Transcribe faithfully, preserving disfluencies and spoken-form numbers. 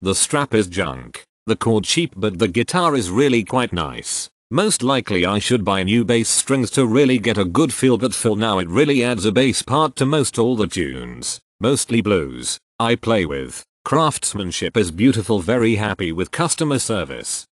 The strap is junk, the cord cheap, but the guitar is really quite nice. Most likely I should buy new bass strings to really get a good feel, but for now it really adds a bass part to most all the tunes, mostly blues, I play with. Craftsmanship is beautiful, very happy with customer service.